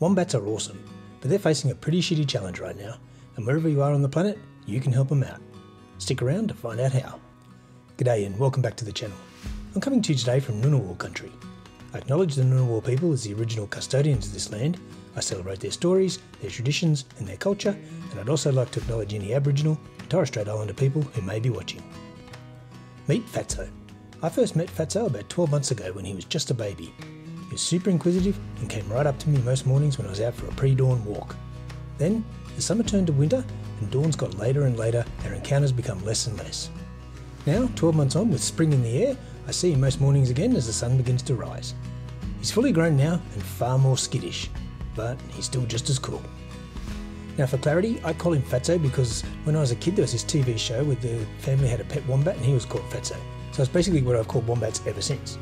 Wombats are awesome, but they're facing a pretty shitty challenge right now, and wherever you are on the planet, you can help them out. Stick around to find out how. G'day and welcome back to the channel. I'm coming to you today from Ngunnawal country. I acknowledge the Ngunnawal people as the original custodians of this land. I celebrate their stories, their traditions and their culture, and I'd also like to acknowledge any Aboriginal and Torres Strait Islander people who may be watching. Meet Fatso. I first met Fatso about 12 months ago when he was just a baby. He was super inquisitive and came right up to me most mornings when I was out for a pre-dawn walk. Then, the summer turned to winter and dawns got later and later and our encounters become less and less. Now, 12 months on with spring in the air, I see him most mornings again as the sun begins to rise. He's fully grown now and far more skittish, but he's still just as cool. Now for clarity, I call him Fatso because when I was a kid there was this TV show where the family had a pet wombat and he was called Fatso, so it's basically what I've called wombats ever since.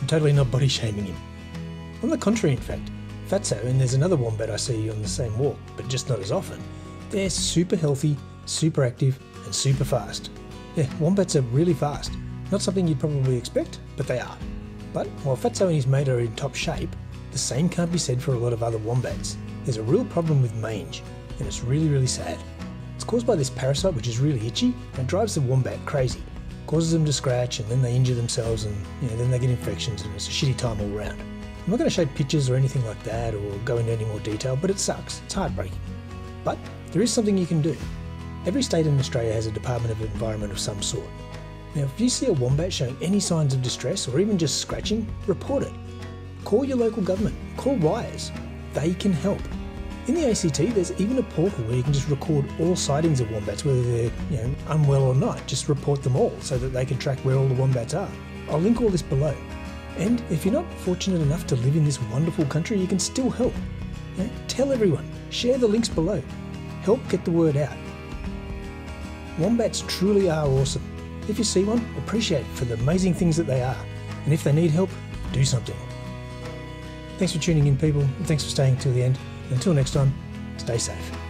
I'm totally not body shaming him. On the contrary in fact, Fatso and there's another wombat I see on the same walk, but just not as often, they're super healthy, super active and super fast. Yeah, wombats are really fast. Not something you'd probably expect, but they are. But while Fatso and his mate are in top shape, the same can't be said for a lot of other wombats. There's a real problem with mange, and it's really sad. It's caused by this parasite which is really itchy, and it drives the wombat crazy. It causes them to scratch, and then they injure themselves, and then they get infections, and it's a shitty time all round. I'm not going to show pictures or anything like that, or go into any more detail, but it sucks. It's heartbreaking. But there is something you can do. Every state in Australia has a Department of Environment of some sort. Now if you see a wombat showing any signs of distress or even just scratching, report it. Call your local government, call wires, they can help. In the ACT there's even a portal where you can just record all sightings of wombats whether they're unwell or not, just report them all so that they can track where all the wombats are. I'll link all this below. And if you're not fortunate enough to live in this wonderful country you can still help. Now, tell everyone, share the links below, help get the word out. Wombats truly are awesome. If you see one, appreciate it for the amazing things that they are. And if they need help, do something. Thanks for tuning in people, and thanks for staying till the end. Until next time, stay safe.